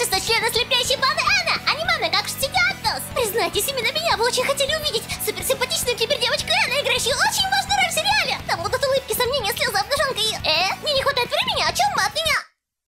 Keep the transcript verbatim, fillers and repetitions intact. Наши сочлены слепящей ванны Эне! Аниманы как штигаттус! Признайтесь, именно